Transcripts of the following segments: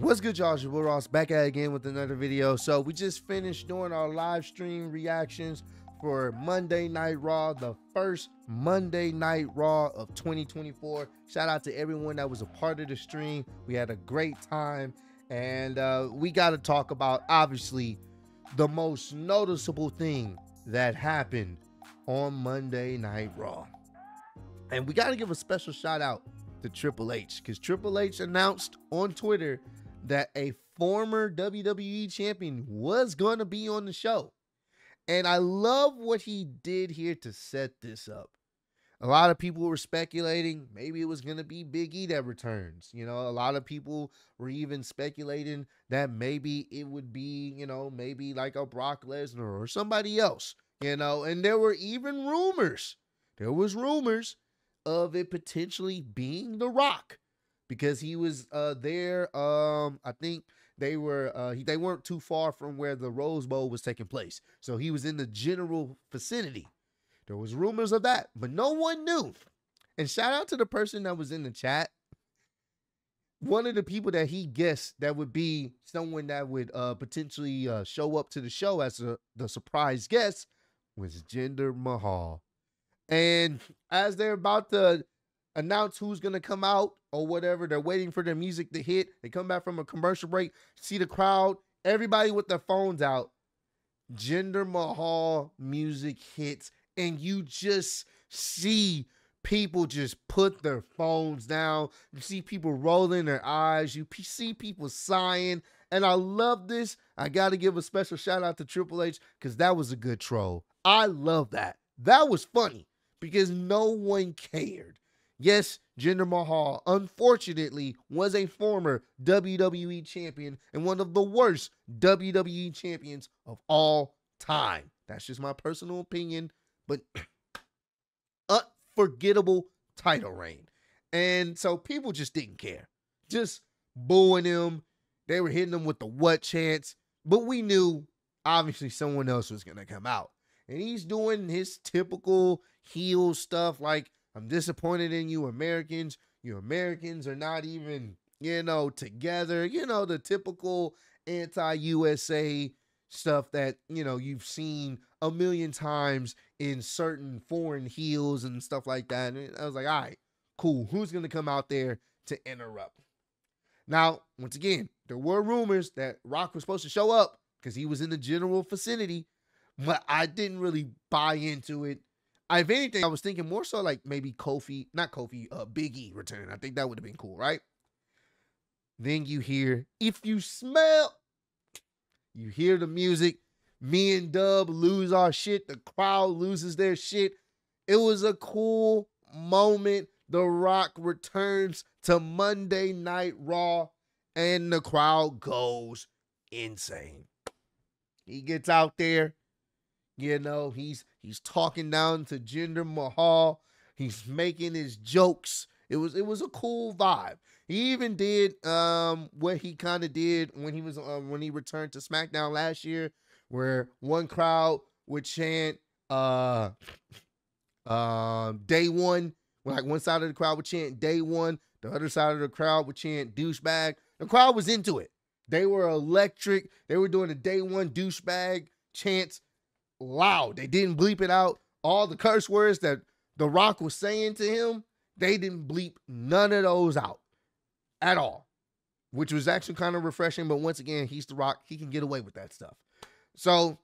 What's good, y'all? It's your boy Ross back at it again with another video. So we just finished doing our live stream reactions for Monday Night Raw, the first Monday Night Raw of 2024. Shout out to everyone that was a part of the stream. We had a great time, and we got to talk about, obviously, the most noticeable thing that happened on Monday Night Raw. And we got to give a special shout out to Triple H, because Triple H announced on Twitter that a former WWE champion was going to be on the show. And I love what he did here to set this up. A lot of people were speculating maybe it was going to be Big E that returns. You know, a lot of people were even speculating that maybe it would be, you know, maybe like a Brock Lesnar or somebody else, you know. And there were even rumors. There was rumors of it potentially being The Rock, because he was there. I think they were they weren't too far from where the Rose Bowl was taking place, so he was in the general vicinity. There was rumors of that, but no one knew. And shout out to the person that was in the chat. One of the people that he guessed that would be someone that would potentially show up to the show as the surprise guest was Jinder Mahal. And as they're about to announce who's going to come out or whatever, they're waiting for their music to hit. They come back from a commercial break, see the crowd, everybody with their phones out. Jinder Mahal music hits, and you just see people just put their phones down. You see people rolling their eyes. You see people sighing. And I love this. I got to give a special shout out to Triple H, because that was a good troll. I love that. That was funny, because no one cared. Yes, Jinder Mahal, unfortunately, was a former WWE champion and one of the worst WWE champions of all time. That's just my personal opinion, but unforgettable title reign. And so people just didn't care. Just booing him. They were hitting him with the what chants, but we knew, obviously, someone else was going to come out. And he's doing his typical heel stuff, like, I'm disappointed in you Americans. You Americans are not even, you know, together. You know, the typical anti-USA stuff that, you know, you've seen a million times in certain foreign heels and stuff like that. And I was like, all right, cool. Who's going to come out there to interrupt? Now, once again, there were rumors that Rock was supposed to show up because he was in the general vicinity. But I didn't really buy into it. If anything, I was thinking more so like maybe Big E return. I think that would have been cool, right? Then you hear, if you smell, you hear the music. Me and Dub lose our shit. The crowd loses their shit. It was a cool moment. The Rock returns to Monday Night Raw, and the crowd goes insane. He gets out there. You know, he's talking down to Jinder Mahal. He's making his jokes. It was a cool vibe. He even did what he kind of did when he was when he returned to SmackDown last year, where one crowd would chant day one. Like one side of the crowd would chant day one, the other side of the crowd would chant douchebag. The crowd was into it. They were electric. They were doing the day one douchebag chants. Loud. They didn't bleep it out. All the curse words that The Rock was saying to him, they didn't bleep none of those out at all, which was actually kind of refreshing. But once again, he's The Rock. He can get away with that stuff. So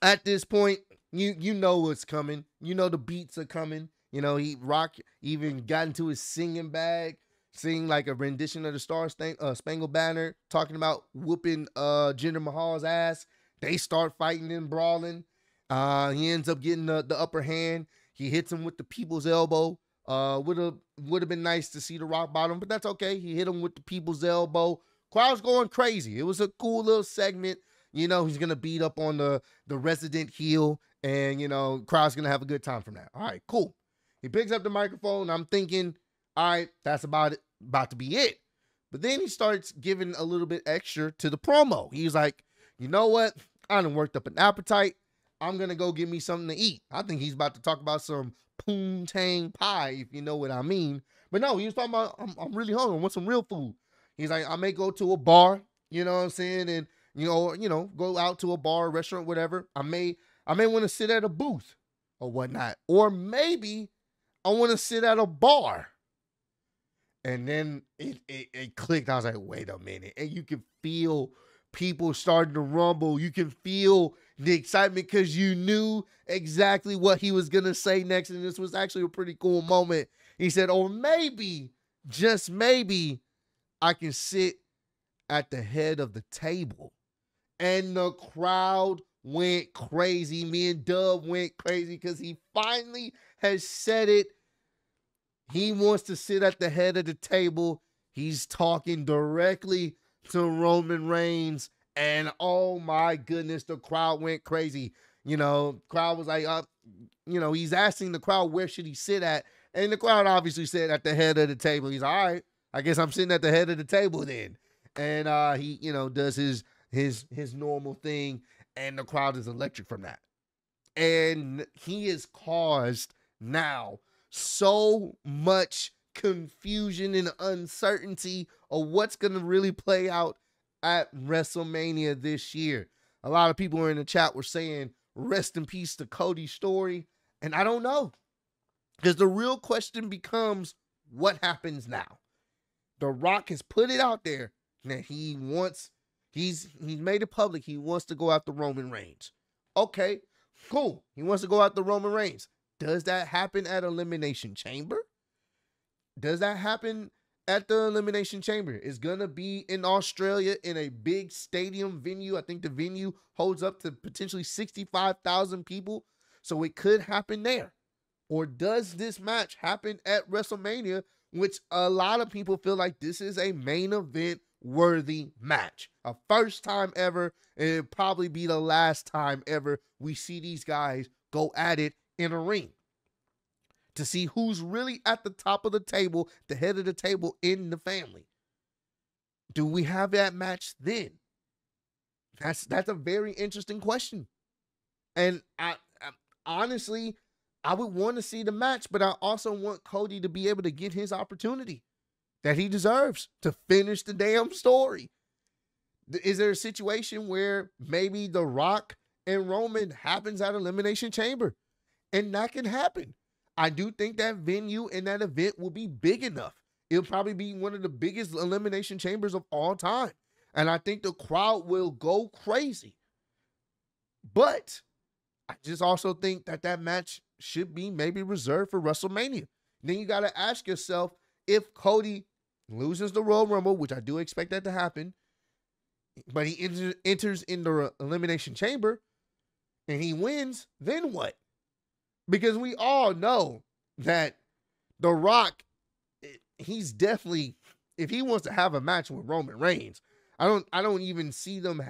at this point, you know what's coming. You know the beats are coming. You know, Rock even got into his singing bag, singing like a rendition of the Star Spangled Banner, talking about whooping Jinder Mahal's ass. They start fighting and brawling. He ends up getting the upper hand. He hits him with the people's elbow. Would have been nice to see the Rock bottom, but that's okay. He hit him with the people's elbow. Crowd's going crazy. It was a cool little segment. You know, he's going to beat up on the resident heel, and, you know, crowd's going to have a good time from that. All right, cool. He picks up the microphone. I'm thinking, all right, that's about to be it. But then he starts giving a little bit extra to the promo. He's like, you know what? I done worked up an appetite. I'm going to go get me something to eat. I think he's about to talk about some poontang pie, if you know what I mean. But no, he was talking about, I'm really hungry. I want some real food. He's like, I may go to a bar, you know what I'm saying? And, you know, go out to a bar, restaurant, whatever. I may want to sit at a booth or whatnot. Or maybe I want to sit at a bar. And then it clicked. I was like, wait a minute. And you can feel people starting to rumble. You can feel the excitement because you knew exactly what he was going to say next. And this was actually a pretty cool moment. He said, or maybe, just maybe, I can sit at the head of the table. And the crowd went crazy. Me and Dub went crazy because he finally has said it. He wants to sit at the head of the table. He's talking directly to Roman Reigns. And oh my goodness, the crowd went crazy. You know, crowd was like, you know, he's asking the crowd, where should he sit at? And the crowd obviously said at the head of the table. He's all right, I guess I'm sitting at the head of the table then. And he, you know, does his normal thing. And the crowd is electric from that. And he has caused now so much confusion and uncertainty of what's going to really play out at WrestleMania this year. A lot of people in the chat were saying, rest in peace to Cody's story. And I don't know. Because the real question becomes, what happens now? The Rock has put it out there that he wants, he's made it public, he wants to go after Roman Reigns. Okay, cool. He wants to go after Roman Reigns. Does that happen at Elimination Chamber? Does that happen at the Elimination Chamber? It's going to be in Australia in a big stadium venue. I think the venue holds up to potentially 65,000 people. So it could happen there. Or does this match happen at WrestleMania, which a lot of people feel like this is a main event worthy match? A first time ever, and it'll probably be the last time ever we see these guys go at it in a ring to see who's really at the top of the table, the head of the table in the family. Do we have that match then? That's a very interesting question. And I honestly, I would want to see the match, but I also want Cody to be able to get his opportunity that he deserves to finish the damn story. Is there a situation where maybe The Rock and Roman happens at Elimination Chamber? And that can happen. I do think that venue and that event will be big enough. It'll probably be one of the biggest Elimination Chambers of all time. And I think the crowd will go crazy. But I just also think that that match should be maybe reserved for WrestleMania. Then you got to ask yourself, if Cody loses the Royal Rumble, which I do expect that to happen, but he enters in the Elimination Chamber and he wins, then what? Because we all know that The Rock, he's definitely, if he wants to have a match with Roman Reigns, I don't even see them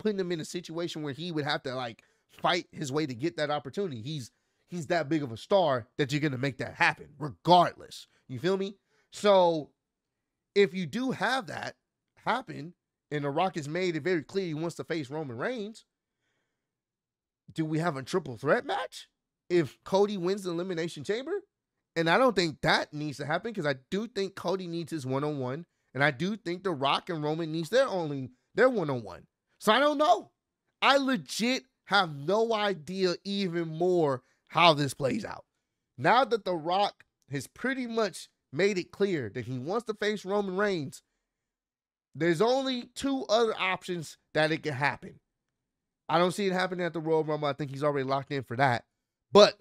putting him in a situation where he would have to like fight his way to get that opportunity. He's that big of a star that you're going to make that happen regardless. You feel me? So if you do have that happen and The Rock has made it very clear he wants to face Roman Reigns, do we have a triple threat match if Cody wins the Elimination Chamber? And I don't think that needs to happen because I do think Cody needs his one-on-one, and I do think The Rock and Roman needs their one-on-one. So I don't know. I legit have no idea even more how this plays out. Now that The Rock has pretty much made it clear that he wants to face Roman Reigns, there's only two other options that it could happen. I don't see it happening at the Royal Rumble. I think he's already locked in for that. But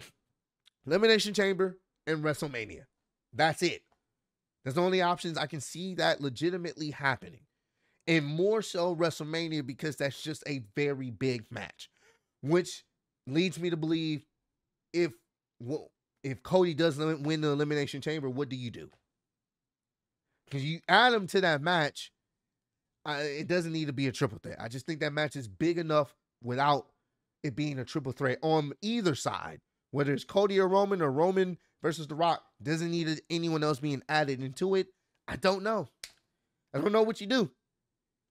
Elimination Chamber and WrestleMania, that's it. That's the only options I can see that legitimately happening. And more so WrestleMania because that's just a very big match, which leads me to believe if Cody doesn't win the Elimination Chamber, what do? Because you add him to that match, it doesn't need to be a triple threat. I just think that match is big enough without it being a triple threat on either side, whether it's Cody or Roman versus The Rock. Doesn't need anyone else being added into it. I don't know what you do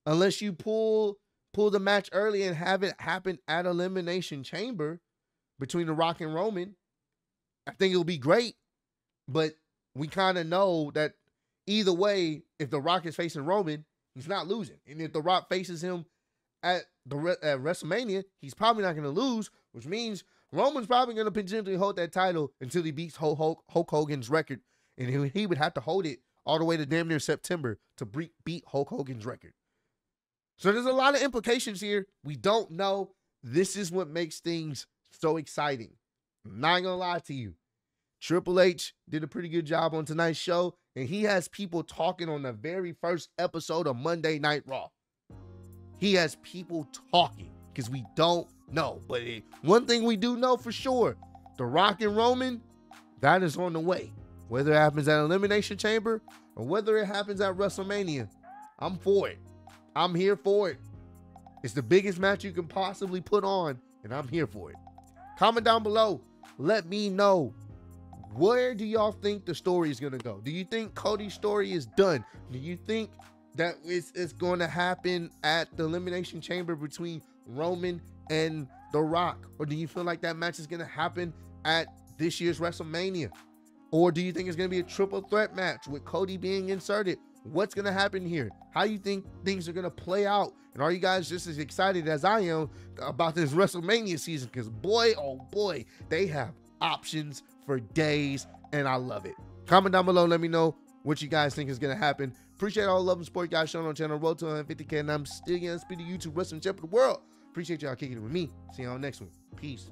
unless you pull the match early and have it happen at Elimination Chamber between The Rock and Roman. I think it'll be great, but we kind of know that either way, if The Rock is facing Roman, he's not losing. And if The Rock faces him at WrestleMania, he's probably not going to lose, which means Roman's probably going to potentially hold that title until he beats Hulk Hogan's record. And he would have to hold it all the way to damn near September to beat Hulk Hogan's record. So there's a lot of implications here. We don't know. This is what makes things so exciting. I'm not going to lie to you. Triple H did a pretty good job on tonight's show, and he has people talking on the very first episode of Monday Night Raw. He has people talking because we don't know. But one thing we do know for sure, The Rock and Roman, that is on the way. Whether it happens at Elimination Chamber or whether it happens at WrestleMania, I'm for it. I'm here for it. It's the biggest match you can possibly put on, and I'm here for it. Comment down below. Let me know. Where do y'all think the story is going to go? Do you think Cody's story is done? Do you think that it's going to happen at the Elimination Chamber between Roman and The Rock? Or do you feel like that match is going to happen at this year's WrestleMania? Or do you think it's going to be a triple threat match with Cody being inserted? What's going to happen here? How do you think things are going to play out? And are you guys just as excited as I am about this WrestleMania season? Because boy, oh boy, they have options for days, and I love it. Comment down below. Let me know what you guys think is going to happen. Appreciate all the love and support you guys shown on channel. Road to 150K, and I'm still going to speak to YouTube wrestling champ of the world. Appreciate y'all kicking it with me. See y'all next one. Peace.